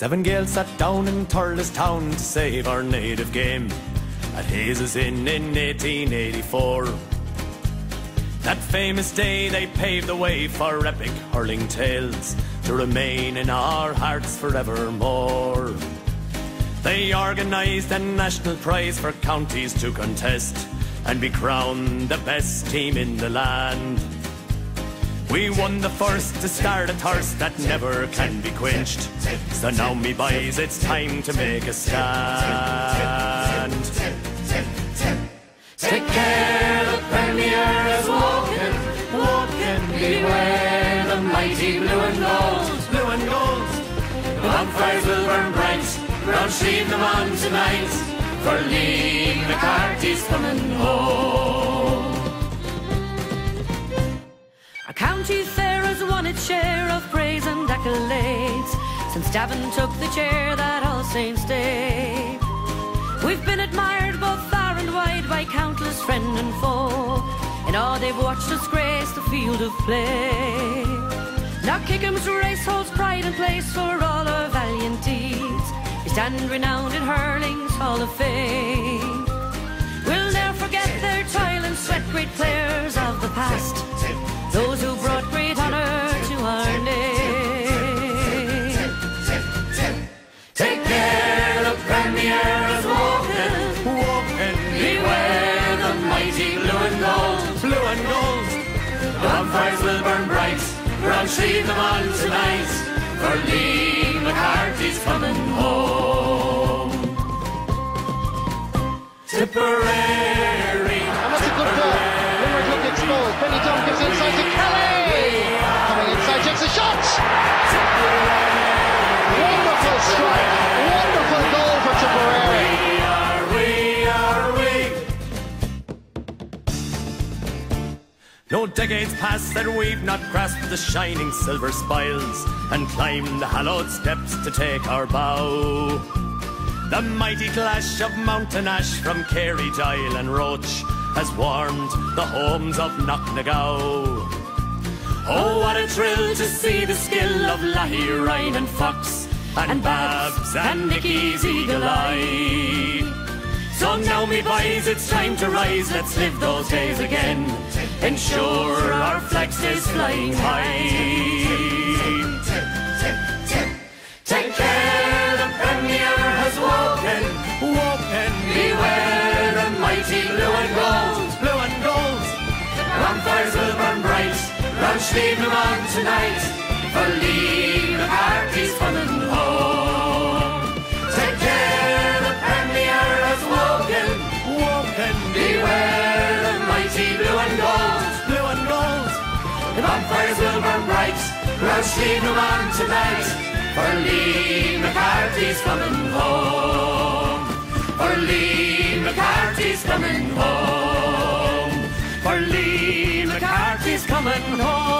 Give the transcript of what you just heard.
Seven Gales sat down in Turles Town to save our native game at Hazel's Inn in 1884. That famous day they paved the way for epic hurling tales to remain in our hearts forevermore. They organised a national prize for counties to contest and be crowned the best team in the land. We won the first to start a thirst that never can be quenched. So now me boys, it's time to make a stand. Take care, the Premier is walking, walking. Beware the mighty blue and gold, blue and gold. The bonfires will burn bright, round Slieve na mBan tonight, for Liam McCarthy's coming home. Our county fair has won its share of praise and accolades since Davin took the chair that All Saints Day. We've been admired both far and wide by countless friend and foe, in awe they've watched us grace the field of play. Now Kickham's Race holds pride and place for all our valiant deeds. We stand renowned in Hurling's Hall of Fame. We'll never forget their toil and sweat, great players of the past, those who brought great honour to our name. Take care, the Premier is walking, walking. Beware the mighty blue and gold, blue and gold. The bonfires will burn bright, round Slieve na mBan tonight, for Liam McCarthy's coming home. Tipperary, and that's a good goal. Benny Dunn gives inside to Carey. Coming inside, takes a shot. Wonderful strike, wonderful goal for Tipperary. No decades pass that we've not grasped the shining silver spiles and climbed the hallowed steps to take our bow. The mighty clash of mountain ash from Carey, Doyle and Roche has warmed the homes of Knocknagow. Oh, what a thrill to see the skill of Lahey, Ryan and Fox, and Babs and Nicky's eagle eye. So now me boys, it's time to rise, let's live those days again, ensure our flag stays flying high. Take care, the Premier has woken, woken. Beware the mighty blue and gold, blue and gold. Bonfires will burn bright, round Slieve na mBan tonight, for Liam McCarthy's coming home. Take care, the Premier has woken, woken. Beware the mighty blue and gold, blue and gold. The bonfires will burn bright, round Slieve na mBan tonight, for Liam McCarthy's coming home. For Liam McCarthy's coming home. For Liam McCarthy's coming home.